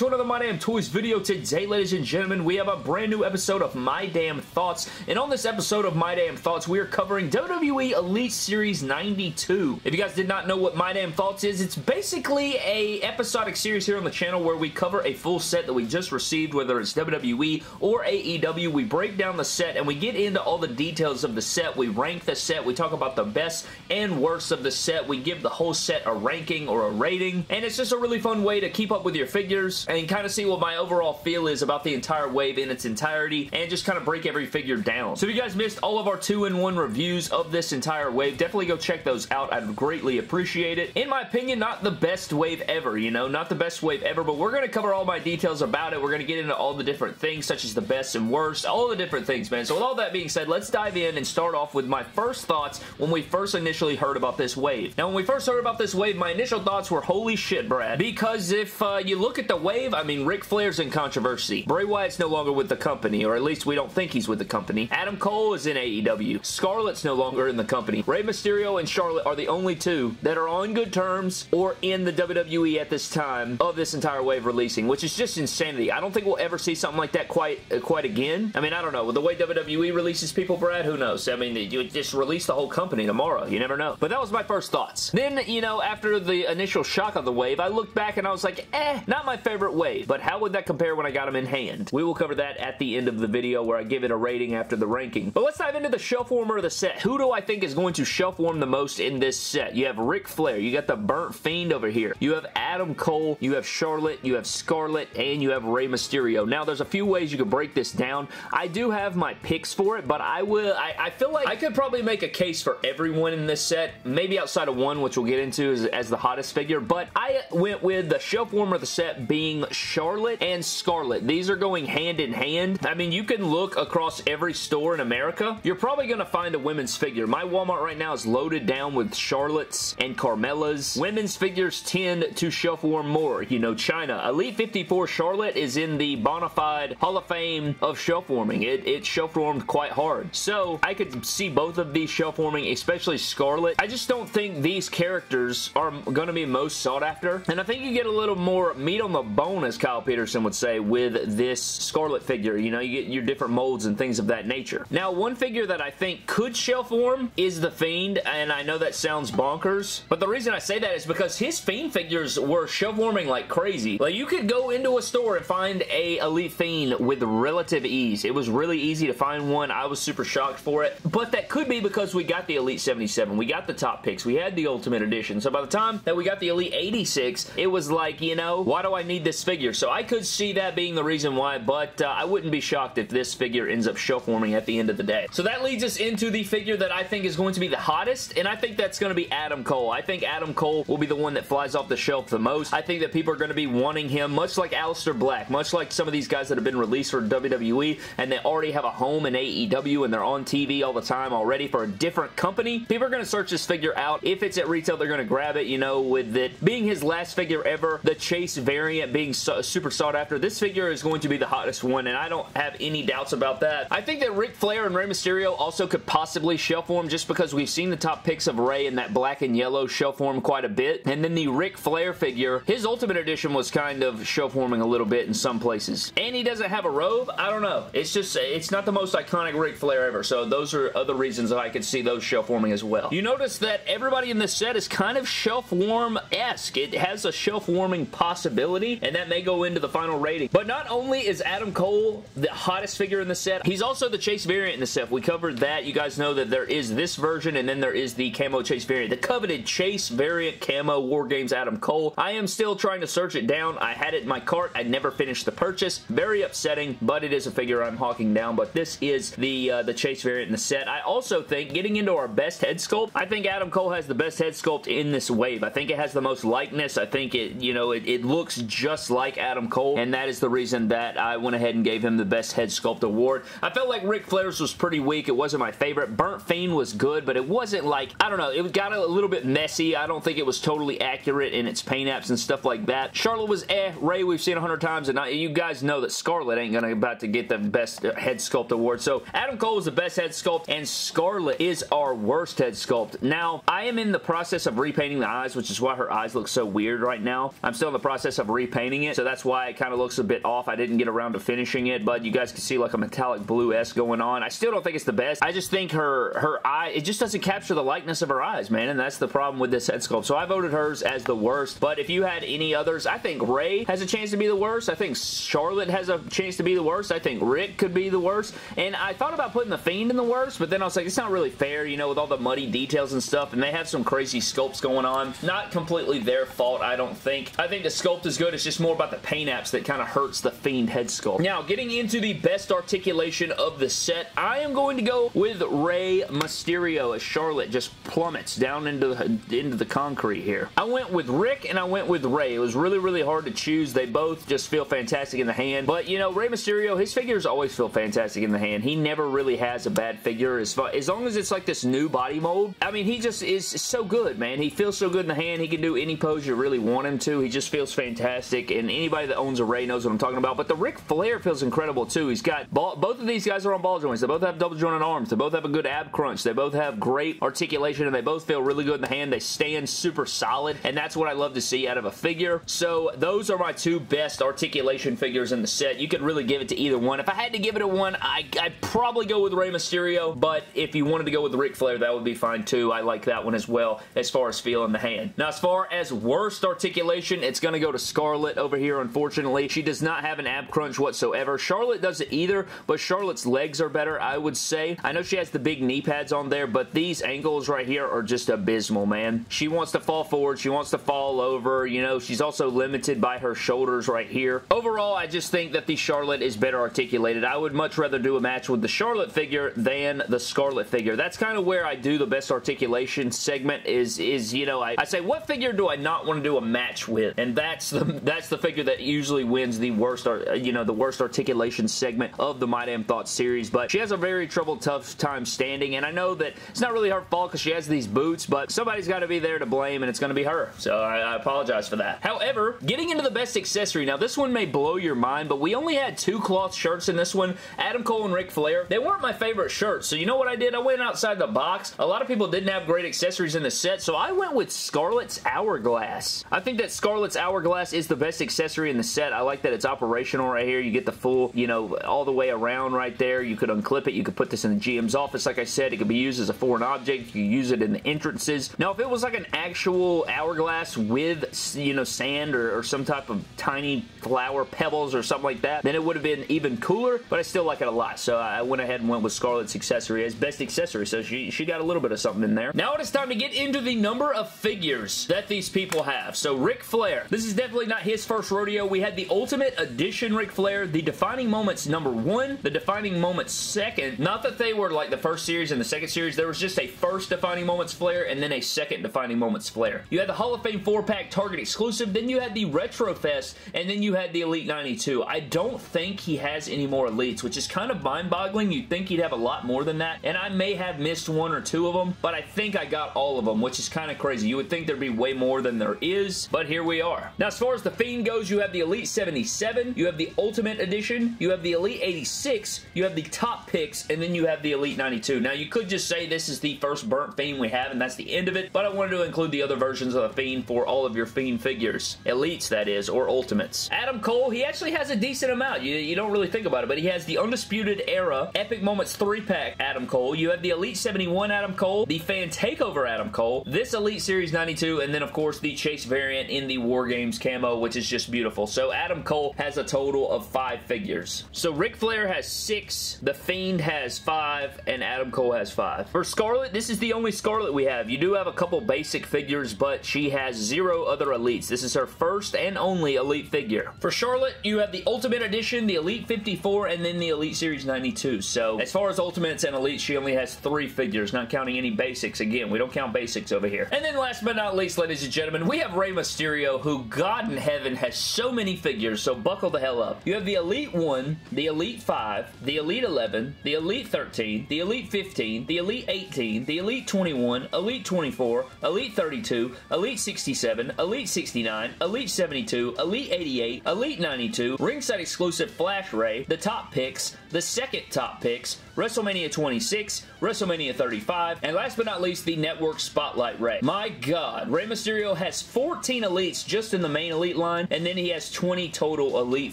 to another My Damn Toys video. Today, ladies and gentlemen, we have a brand new episode of My Damn Thoughts, and on this episode of My Damn Thoughts, we are covering WWE Elite Series 92. If you guys did not know what My Damn Thoughts is, it's basically a episodic series here on the channel where we cover a full set that we just received, whether it's WWE or AEW. We break down the set, and we get into all the details of the set. We rank the set. We talk about the best and worst of the set. We give the whole set a ranking or a rating, and it's just a really fun way to keep up with your figures and kind of see what my overall feel is about the entire wave in its entirety and just kind of break every figure down. So if you guys missed all of our 2-in-1 reviews of this entire wave, definitely go check those out. I'd greatly appreciate it. In my opinion, not the best wave ever, you know, not the best wave ever, but we're going to cover all my details about it. We're going to get into all the different things, such as the best and worst, all the different things, man. So with all that being said, let's dive in and start off with my first thoughts when we first initially heard about this wave. Now, when we first heard about this wave, my initial thoughts were, holy shit, Brad, because if you look at the wave, I mean, Ric Flair's in controversy. Bray Wyatt's no longer with the company, or at least we don't think he's with the company. Adam Cole is in AEW. Scarlett's no longer in the company. Rey Mysterio and Charlotte are the only two that are on good terms or in the WWE at this time of this entire wave releasing, which is just insanity. I don't think we'll ever see something like that quite again. I mean, I don't know. With the way WWE releases people, Brad, who knows? I mean, you just release the whole company tomorrow. You never know. But that was my first thoughts. Then, you know, after the initial shock of the wave, I looked back and I was like, eh, not my favorite wave, but how would that compare when I got them in hand? We will cover that at the end of the video where I give it a rating after the ranking. But let's dive into the shelf warmer of the set. Who do I think is going to shelf warm the most in this set? You have Ric Flair, you got the Burnt Fiend over here, you have Adam Cole, you have Charlotte, you have Scarlett, and you have Rey Mysterio. Now, there's a few ways you could break this down. I do have my picks for it, but I feel like I could probably make a case for everyone in this set, maybe outside of one, which we'll get into as the hottest figure, but I went with the shelf warmer of the set being Charlotte and Scarlett. These are going hand in hand. I mean, you can look across every store in America. You're probably going to find a women's figure. My Walmart right now is loaded down with Charlotte's and Carmella's. Women's figures tend to shelf warm more. You know, China. Elite 54 Charlotte is in the bona fide Hall of Fame of shelf warming. It shelf warmed quite hard. So, I could see both of these shelf warming, especially Scarlett. I just don't think these characters are going to be most sought after. And I think you get a little more meat on the bone, as Kyle Peterson would say, with this Scarlett figure. You know, you get your different molds and things of that nature. Now, one figure that I think could shelf warm is The Fiend, and I know that sounds bonkers, but the reason I say that is because his Fiend figures were shelf warming like crazy. Like, you could go into a store and find a Elite Fiend with relative ease. It was really easy to find one. I was super shocked for it, but that could be because we got the Elite 77. We got the top picks. We had the Ultimate Edition. So by the time that we got the Elite 86, it was like, you know, why do I need this figure? So I could see that being the reason why, but I wouldn't be shocked if this figure ends up shelf warming at the end of the day. So that leads us into the figure that I think is going to be the hottest, and I think that's going to be Adam Cole. I think Adam Cole will be the one that flies off the shelf the most. I think that people are going to be wanting him, much like Aleister Black, much like some of these guys that have been released for WWE, and they already have a home in AEW, and they're on TV all the time already for a different company. People are going to search this figure out. If it's at retail, they're going to grab it, you know, with it being his last figure ever, the Chase variant being super sought after. This figure is going to be the hottest one, and I don't have any doubts about that. I think that Ric Flair and Rey Mysterio also could possibly shelf warm, just because we've seen the top picks of Rey in that black and yellow shelf warm quite a bit. And then the Ric Flair figure, his Ultimate Edition was kind of shelf warming a little bit in some places. And he doesn't have a robe? I don't know. It's just, it's not the most iconic Ric Flair ever, so those are other reasons that I could see those shelf warming as well. You notice that everybody in this set is kind of shelf warm-esque. It has a shelf warming possibility, and that may go into the final rating. But not only is Adam Cole the hottest figure in the set, he's also the Chase variant in the set. We covered that. You guys know that there is this version, and then there is the Camo Chase variant. The coveted Chase variant Camo War Games Adam Cole. I am still trying to search it down. I had it in my cart. I never finished the purchase. Very upsetting, but it is a figure I'm hawking down. But this is the Chase variant in the set. I also think, getting into our best head sculpt, I think Adam Cole has the best head sculpt in this wave. I think it has the most likeness. I think it, you know, it looks just like Adam Cole, and that is the reason that I went ahead and gave him the best head sculpt award. I felt like Ric Flair's was pretty weak. It wasn't my favorite. Burnt Fiend was good, but it wasn't like, I don't know, it got a little bit messy. I don't think it was totally accurate in its paint apps and stuff like that. Charlotte was eh. Rey, we've seen 100 times, and you guys know that Scarlett ain't gonna about to get the best head sculpt award. So Adam Cole was the best head sculpt, and Scarlett is our worst head sculpt. Now, I am in the process of repainting the eyes, which is why her eyes look so weird right now. I'm still in the process of repainting painting it, so that's why it kind of looks a bit off. I didn't get around to finishing it, but you guys can see like a metallic blue-esque going on. I still don't think it's the best. I just think her eye, it just doesn't capture the likeness of her eyes, man, and that's the problem with this head sculpt. So I voted hers as the worst, but if you had any others, I think Rey has a chance to be the worst. I think Charlotte has a chance to be the worst. I think Rick could be the worst, and I thought about putting The Fiend in the worst, but then I was like, it's not really fair, you know, with all the muddy details and stuff, and they have some crazy sculpts going on. Not completely their fault, I don't think. I think the sculpt is good. It's just more about the paint apps that kind of hurts the Fiend head sculpt. Now, getting into the best articulation of the set, I am going to go with Rey Mysterio as Charlotte just plummets down into the concrete here. I went with Rick and I went with Rey. It was really, really hard to choose. They both just feel fantastic in the hand, but you know, Rey Mysterio, his figures always feel fantastic in the hand. He never really has a bad figure as long as it's like this new body mold. I mean, he just is so good, man. He feels so good in the hand. He can do any pose you really want him to. He just feels fantastic, and anybody that owns a Rey knows what I'm talking about. But the Ric Flair feels incredible too. He's got both of these guys are on ball joints. They both have double jointed arms. They both have a good ab crunch. They both have great articulation, and they both feel really good in the hand. They stand super solid, and that's what I love to see out of a figure. So those are my two best articulation figures in the set. You could really give it to either one. If I had to give it a one, I'd probably go with Rey Mysterio, but if you wanted to go with Ric Flair, that would be fine too. I like that one as well as far as feeling the hand. Now, as far as worst articulation, it's going to go to Scarlett over here, unfortunately. She does not have an ab crunch whatsoever. Charlotte doesn't either, but Charlotte's legs are better, I would say. I know she has the big knee pads on there, but these angles right here are just abysmal, man. She wants to fall forward. She wants to fall over. You know, she's also limited by her shoulders right here. Overall, I just think that the Charlotte is better articulated. I would much rather do a match with the Charlotte figure than the Scarlett figure. That's kind of where I do the best articulation segment is you know, I say, what figure do I not want to do a match with? And that's the figure that usually wins the worst, you know, the worst articulation segment of the My Damn Thoughts series. But she has a very tough time standing, and I know that it's not really her fault because she has these boots, but somebody's got to be there to blame, and it's going to be her. So I apologize for that. However, getting into the best accessory. Now, this one may blow your mind, but we only had two cloth shirts in this one. Adam Cole and Ric Flair. They weren't my favorite shirts, so you know what I did? I went outside the box. A lot of people didn't have great accessories in the set, so I went with Scarlett's Hourglass. I think that Scarlett's Hourglass is the best accessory in the set. I like that it's operational right here. You get the full, you know, all the way around right there. You could unclip it. You could put this in the GM's office. Like I said, it could be used as a foreign object. You use it in the entrances. Now, if it was like an actual hourglass with, you know, sand or some type of tiny flower pebbles or something like that, then it would have been even cooler, but I still like it a lot. So I went ahead and went with Scarlett's accessory as best accessory. So she got a little bit of something in there. Now it is time to get into the number of figures that these people have. So Ric Flair. This is definitely not his first rodeo. We had the Ultimate Edition Ric Flair, the Defining Moments #1, the Defining Moments 2nd. Not that they were like the first series and the second series. There was just a first Defining Moments Flair and then a second Defining Moments Flair. You had the Hall of Fame 4-pack Target exclusive. Then you had the Retro Fest, and then you had the Elite 92. I don't think he has any more Elites, which is kind of mind-boggling. You'd think he'd have a lot more than that, and I may have missed one or two of them, but I think I got all of them, which is kind of crazy. You would think there'd be way more than there is, but here we are. Now, as far as The Fiend goes, you have the Elite 77, you have the Ultimate Edition, you have the Elite 86, you have the Top Picks, and then you have the Elite 92. Now, you could just say this is the first Burnt Fiend we have, and that's the end of it, but I wanted to include the other versions of The Fiend for all of your Fiend figures. Elites, that is, or Ultimates. Adam Cole, he actually has a decent amount. You don't really think about it, but he has the Undisputed Era Epic Moments 3-pack Adam Cole. You have the Elite 71 Adam Cole, the Fan Takeover Adam Cole, this Elite Series 92, and then, of course, the Chase variant in the War Games camo, which is just beautiful. So Adam Cole has a total of 5 figures. So Ric Flair has 6, The Fiend has 5, and Adam Cole has 5. For Scarlett, this is the only Scarlett we have. You do have a couple basic figures, but she has 0 other Elites. This is her first and only Elite figure. For Charlotte, you have the Ultimate Edition, the Elite 54, and then the Elite Series 92. So as far as Ultimates and Elites, she only has 3 figures, not counting any basics. Again, we don't count basics over here. And then last but not least, ladies and gentlemen, we have Rey Mysterio, who, God in heaven, has so many figures, so buckle the hell up. You have the Elite 1, the Elite 5, the Elite 11, the Elite 13, the Elite 15, the Elite 18, the Elite 21, Elite 24, Elite 32, Elite 67, Elite 69, Elite 72, Elite 88, Elite 92, ringside exclusive Flash Rey, the Top Picks, the second Top Picks, WrestleMania 26, WrestleMania 35, and last but not least, the Network Spotlight Rey. My God, Rey Mysterio has 14 Elites just in the main Elite line. one, and then he has 20 total Elite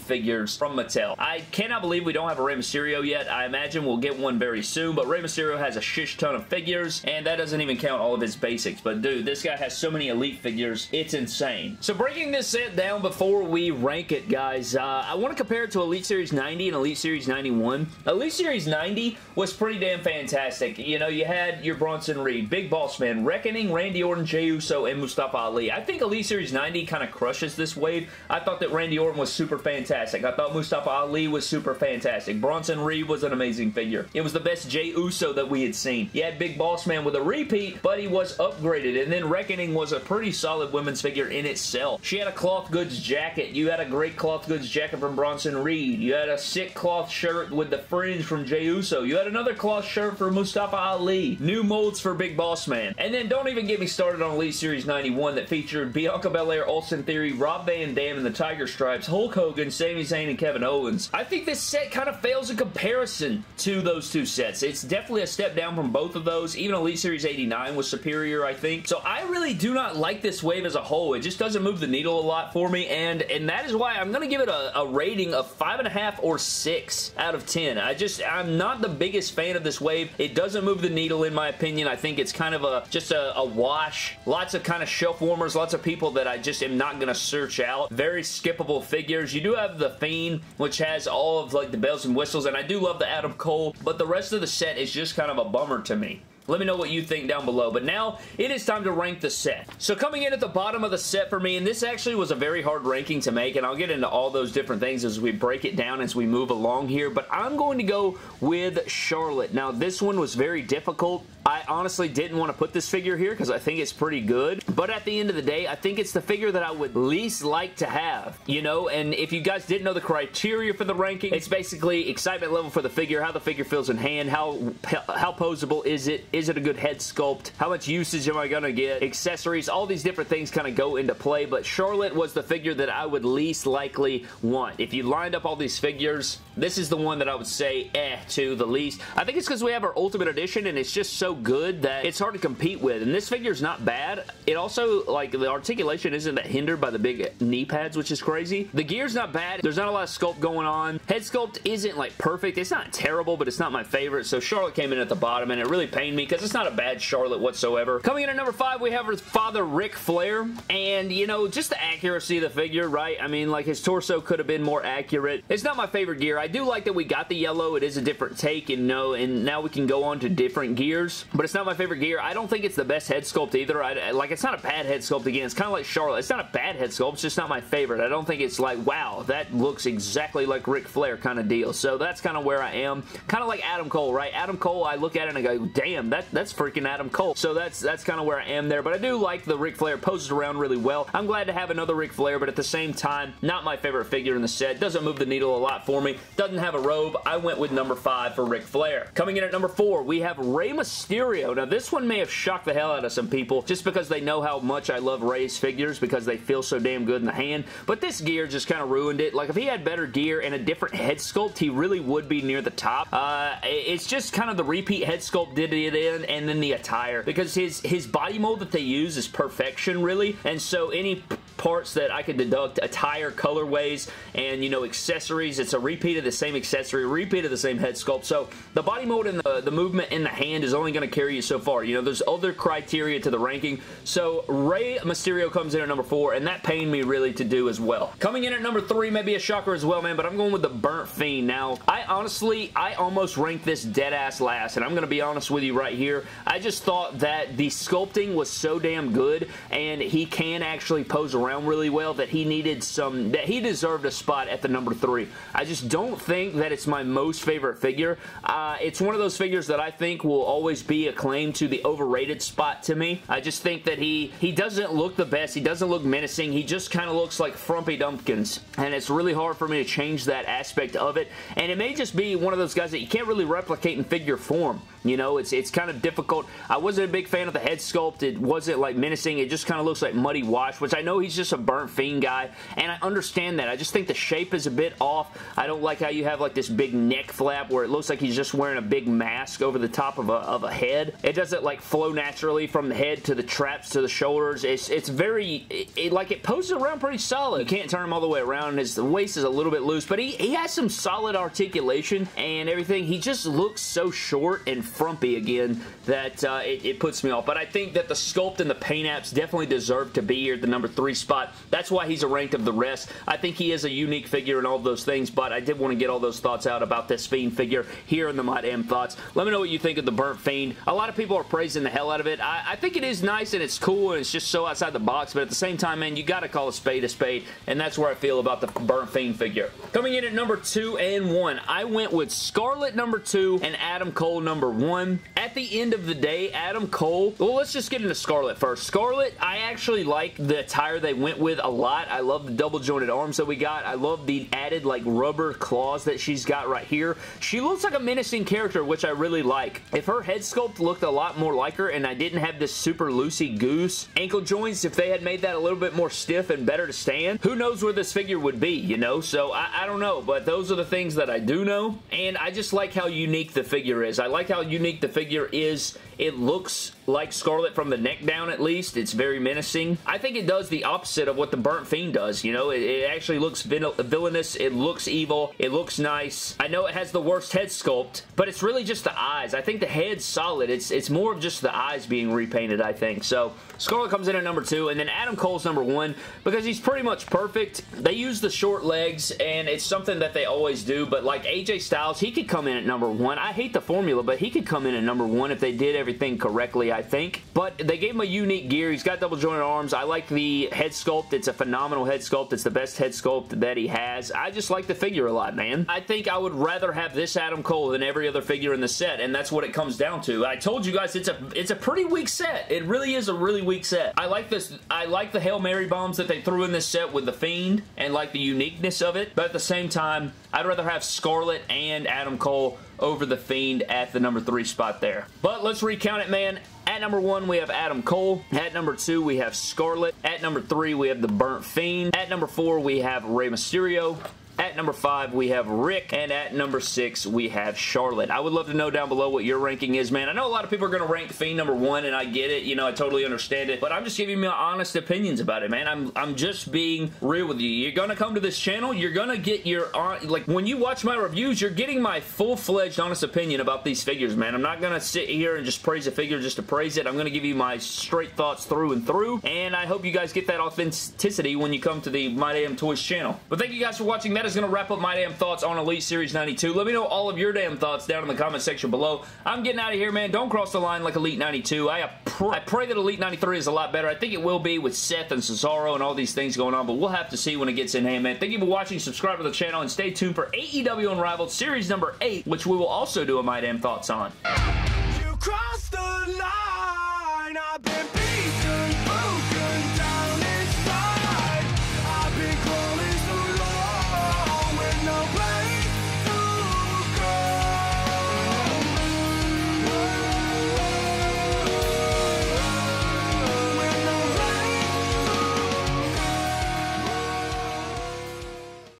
figures from Mattel. I cannot believe we don't have a Rey Mysterio yet. I imagine we'll get one very soon, but Rey Mysterio has a shish ton of figures, and that doesn't even count all of his basics. But dude, this guy has so many Elite figures, it's insane. So breaking this set down before we rank it, guys, I want to compare it to Elite Series 90 and Elite Series 91. Elite Series 90 was pretty damn fantastic. You know, you had your Bronson Reed, Big Boss Man, Reckoning, Randy Orton, Jey Uso, and Mustafa Ali. I think Elite Series 90 kind of crushes this wave. I thought that Randy Orton was super fantastic. I thought Mustafa Ali was super fantastic. Bronson Reed was an amazing figure. It was the best Jey Uso that we had seen. He had Big Boss Man with a repeat, but he was upgraded, and then Reckoning was a pretty solid women's figure in itself. She had a cloth goods jacket. You had a great cloth goods jacket from Bronson Reed. You had a sick cloth shirt with the fringe from Jey Uso. You had another cloth shirt for Mustafa Ali. New molds for Big Boss Man. And then don't even get me started on Elite Series 91 that featured Bianca Belair, Austin Theory, Rob Van Dam and the Tiger Stripes, Hulk Hogan, Sami Zayn, and Kevin Owens. I think this set kind of fails in comparison to those two sets. It's definitely a step down from both of those. Even Elite Series 89 was superior, I think. So I really do not like this wave as a whole. It just doesn't move the needle a lot for me, and that is why I'm going to give it a rating of 5.5 or 6 out of 10. I'm not the biggest fan of this wave. It doesn't move the needle, in my opinion. I think it's kind of just a wash. Lots of kind of shelf warmers, lots of people that I just am not going to search out. Very skippable figures. You do have the Fiend, which has all of like the bells and whistles, and I do love the Adam Cole, but the rest of the set is just kind of a bummer to me. Let me know what you think down below. But now, it is time to rank the set. So coming in at the bottom of the set for me, and this actually was a very hard ranking to make, and I'll get into all those different things as we break it down as we move along here, but I'm going to go with Charlotte. Now, this one was very difficult. I honestly didn't want to put this figure here because I think it's pretty good, but at the end of the day, I think it's the figure that I would least like to have, you know, and if you guys didn't know the criteria for the ranking, it's basically excitement level for the figure, how the figure feels in hand, how posable is it, is it a good head sculpt? How much usage am I going to get? Accessories, all these different things kind of go into play, but Charlotte was the figure that I would least likely want. If you lined up all these figures, this is the one that I would say to the least. I think it's because we have our Ultimate Edition, and it's just so good that it's hard to compete with, and this figure's not bad. It also, like, the articulation isn't that hindered by the big knee pads, which is crazy. The gear's not bad. There's not a lot of sculpt going on. Head sculpt isn't, like, perfect. It's not terrible, but it's not my favorite, so Charlotte came in at the bottom, and it really pained me, because it's not a bad Charlotte whatsoever. Coming in at number 5, we have her father, Ric Flair, and, you know, just the accuracy of the figure, right? I mean, like, his torso could have been more accurate. It's not my favorite gear. I do like that we got the yellow. It is a different take, and, no, and now we can go on to different gears, but it's not my favorite gear. I don't think it's the best head sculpt either. Like, it's not a bad head sculpt again. It's kind of like Charlotte. It's not a bad head sculpt. It's just not my favorite. I don't think it's like, wow, that looks exactly like Ric Flair kind of deal, so that's kind of where I am. Kind of like Adam Cole, right? Adam Cole, I look at it and I go, damn, that's freaking Adam Cole. So that's kind of where I am there, but I do like the Ric Flair. Poses around really well. I'm glad to have another Ric Flair, but at the same time, not my favorite figure in the set. Doesn't move the needle a lot for me. Doesn't have a robe. I went with number 5 for Ric Flair. Coming in at number 4, we have Rey Mysterio. Now, this one may have shocked the hell out of some people just because they know how much I love Rey's figures because they feel so damn good in the hand, but this gear just kind of ruined it. Like, if he had better gear and a different head sculpt, he really would be near the top. It's just kind of the repeat head sculpt did it in, and then the attire, because his body mold that they use is perfection, really, and so any parts that I could deduct, attire, colorways, and, you know, accessories, it's a repeat of the same accessory, repeat of the same head sculpt, so the body mold and the movement in the hand is only going to carry you so far. You know, there's other criteria to the ranking, so Rey Mysterio comes in at number 4, and that pained me really to do as well. Coming in at number 3 may be a shocker as well, man, but I'm going with the Burnt Fiend. Now, I almost ranked this dead-ass last, and I'm going to be honest with you right here. I just thought that the sculpting was so damn good, and he can actually pose around really well, that he needed some, that he deserved a spot at the number 3. I just don't think that it's my most favorite figure. It's one of those figures that I think will always be a claim to the overrated spot to me. I just think that he doesn't look the best. He doesn't look menacing. He just kind of looks like frumpy dumpkins, and it's really hard for me to change that aspect of it, and it may just be one of those guys that you can't really replicate in figure form. You know, it's kind of difficult. I wasn't a big fan of the head sculpt. It wasn't, like, menacing. It just kind of looks like muddy wash, which I know he's just a Burnt Fiend guy, and I understand that. I just think the shape is a bit off. I don't like how you have like this big neck flap where it looks like he's just wearing a big mask over the top of a head. It doesn't like flow naturally from the head to the traps to the shoulders. It's very, like it poses around pretty solid. You can't turn him all the way around. His waist is a little bit loose, but he has some solid articulation and everything. He just looks so short and frumpy again that it puts me off. But I think that the sculpt and the paint apps definitely deserve to be here at the number 3 spot. That's why he's ranked of the rest. I think he is a unique figure and all those things, but I did want to get all those thoughts out about this Fiend figure here in the My Damn Thoughts. Let me know what you think of the Burnt Fiend. A lot of people are praising the hell out of it. I think it is nice and it's cool and it's just so outside the box, but at the same time, man, you got to call a spade, and that's where I feel about the Burnt Fiend figure. Coming in at number 2 and 1, I went with Scarlett number 2 and Adam Cole number 1. At the end of the day, Adam Cole, well, let's just get into Scarlett first. Scarlett, I actually like the attire they went with a lot. I love the double jointed arms that we got. I love the added like rubber claws that she's got right here. She looks like a menacing character, which I really like. If her head sculpt looked a lot more like her and I didn't have this super loosey goose ankle joints, if they had made that a little bit more stiff and better to stand, who knows where this figure would be, you know? So I don't know, but those are the things that I do know, and I just like how unique the figure is. I like how unique the figure is. It looks like Scarlett from the neck down, at least. It's very menacing. I think it does the opposite of what the Burnt Fiend does, you know? It actually looks villainous. It looks evil. It looks nice. I know it has the worst head sculpt, but it's really just the eyes. I think the head's solid. It's more of just the eyes being repainted, I think. So Scarlett comes in at number 2, and then Adam Cole's number 1 because he's pretty much perfect. They use the short legs, and it's something that they always do, but like AJ Styles, he could come in at number 1. I hate the formula, but he could come in at number 1 if they did everything correctly, I think. But they gave him a unique gear. He's got double jointed arms. I like the head sculpt. It's a phenomenal head sculpt. It's the best head sculpt that he has. I just like the figure a lot, man. I think I would rather have this Adam Cole than every other figure in the set, and that's what it comes down to. I told you guys it's a pretty weak set. It really is a really weak set. I like this. I like the Hail Mary bombs that they threw in this set with the Fiend and like the uniqueness of it, but at the same time, I'd rather have Scarlett and Adam Cole over the Fiend at the number 3 spot there. But let's recount it, man. At number 1, we have Adam Cole. At number 2, we have Scarlett. At number 3, we have the Burnt Fiend. At number 4, we have Rey Mysterio. At number 5, we have Rick. And at number 6, we have Charlotte. I would love to know down below what your ranking is, man. I know a lot of people are going to rank Fiend number 1, and I get it. You know, I totally understand it. But I'm just giving my honest opinions about it, man. I'm just being real with you. You're going to come to this channel. You're going to get your... like, when you watch my reviews, you're getting my full-fledged honest opinion about these figures, man. I'm not going to sit here and just praise a figure just to praise it. I'm going to give you my straight thoughts through and through. And I hope you guys get that authenticity when you come to the My Damn Toys channel. But thank you guys for watching. That is going to wrap up my damn thoughts on Elite Series 92. Let me know all of your damn thoughts down in the comment section below. I'm getting out of here, man. Don't cross the line like Elite 92. I pray that Elite 93 is a lot better. I think it will be with Seth and Cesaro and all these things going on, but we'll have to see when it gets in hand, man. Thank you for watching. Subscribe to the channel and stay tuned for AEW Unrivaled Series number 8, which we will also do a My Damn Thoughts on. You crossed the line.